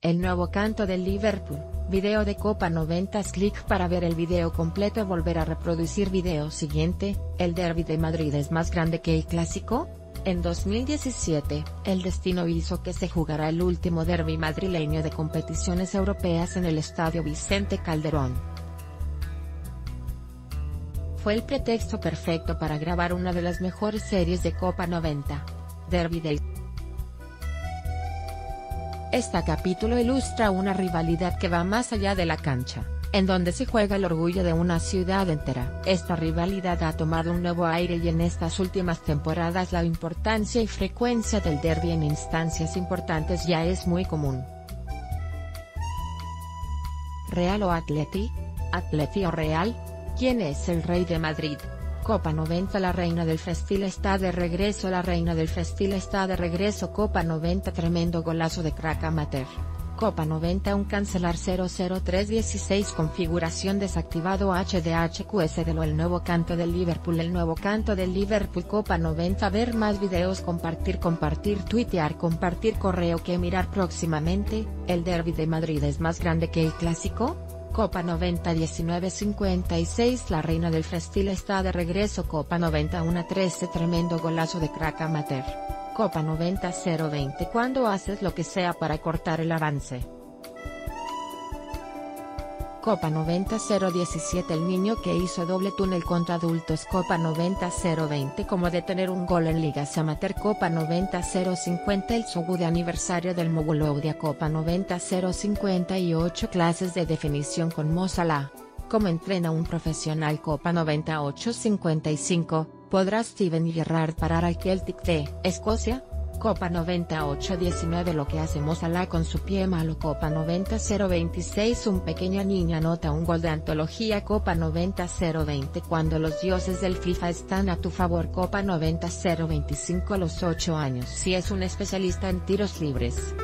El nuevo canto del Liverpool, video de Copa 90. Clic para ver el video completo. Volver a reproducir video siguiente. ¿El Derbi de Madrid es más grande que el Clásico? En 2017, el destino hizo que se jugara el último derbi madrileño de competiciones europeas en el Estadio Vicente Calderón. Fue el pretexto perfecto para grabar una de las mejores series de Copa 90. Derbi del Este capítulo ilustra una rivalidad que va más allá de la cancha, en donde se juega el orgullo de una ciudad entera. Esta rivalidad ha tomado un nuevo aire y en estas últimas temporadas la importancia y frecuencia del derbi en instancias importantes ya es muy común. ¿Real o Atleti? ¿Atleti o Real? ¿Quién es el rey de Madrid? Copa 90. La reina del festín está de regreso. La reina del festín está de regreso. Copa 90. Tremendo golazo de crack amateur. Copa 90. Un cancelar 00316. Configuración desactivado. HDHQSDLO. El nuevo canto del Liverpool. El nuevo canto del Liverpool. Copa 90. Ver más videos. Compartir. Tuitear. Compartir. Correo que mirar próximamente. ¿El derbi de Madrid es más grande que el Clásico? Copa 90 1956. La reina del festín está de regreso. Copa 90 1-13. Tremendo golazo de crack amateur. Copa 90 0-20. Cuando haces lo que sea para cortar el avance. Copa 90 0-17. El niño que hizo doble túnel contra adultos. Copa 90 0-20. Como detener un gol en ligas amateur. Copa 90 0-50. El show de aniversario del Mogolodia. Copa 90 0-58. Clases de definición con Mo Salah. Cómo entrena un profesional. Copa 90 8-55. ¿Podrá Steven Gerrard parar al Celtic de Escocia? Copa 98-19. Lo que hace Mo Salah con su pie malo. Copa 90-0-26. Un pequeña niña anota un gol de antología. Copa 90-0-20. Cuando los dioses del FIFA están a tu favor. Copa 90-0-25. A los 8 años si es un especialista en tiros libres.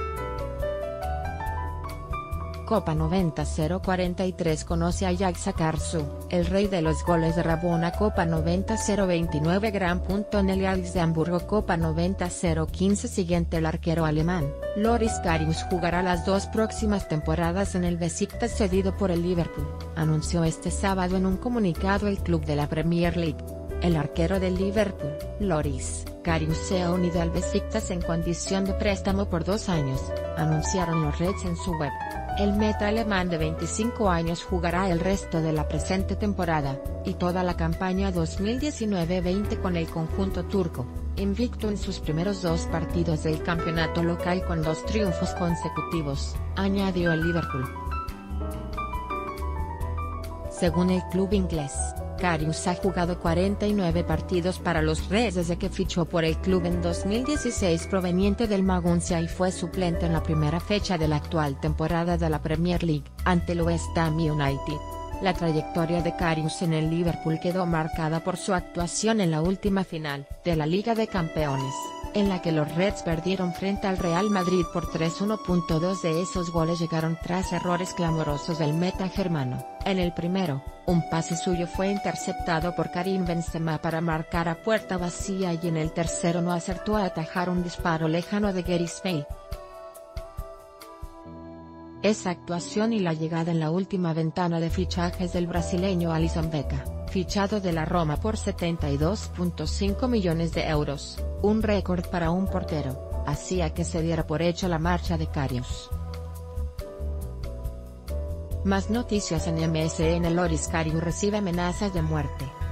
Copa 90-043. Conoce a Jacques Akarsu, el rey de los goles de Rabona. Copa 90-029. Gran punto en el Ajax de Hamburgo. Copa 90-015. Siguiente. El arquero alemán, Loris Karius, jugará las dos próximas temporadas en el Besiktas, cedido por el Liverpool, anunció este sábado en un comunicado el club de la Premier League. El arquero del Liverpool, Loris Karius, se ha unido al Besiktas en condición de préstamo por 2 años, anunciaron los Reds en su web. El meta alemán de 25 años jugará el resto de la presente temporada, y toda la campaña 2019-20 con el conjunto turco, invicto en sus primeros 2 partidos del campeonato local con 2 triunfos consecutivos, añadió el Liverpool. Según el club inglés, Karius ha jugado 49 partidos para los Reds desde que fichó por el club en 2016, proveniente del Maguncia, y fue suplente en la primera fecha de la actual temporada de la Premier League, ante el West Ham United. La trayectoria de Karius en el Liverpool quedó marcada por su actuación en la última final de la Liga de Campeones, en la que los Reds perdieron frente al Real Madrid por 3-1. 2 de esos goles llegaron tras errores clamorosos del meta germano. En el primero, un pase suyo fue interceptado por Karim Benzema para marcar a puerta vacía, y en el tercero no acertó a atajar un disparo lejano de Gareth Bale. Esa actuación y la llegada en la última ventana de fichajes del brasileño Alisson Becker, fichado de la Roma por 72.5 millones de euros, un récord para un portero, hacía que se diera por hecho la marcha de Karius. Más noticias en MSN. Loris Karius recibe amenazas de muerte.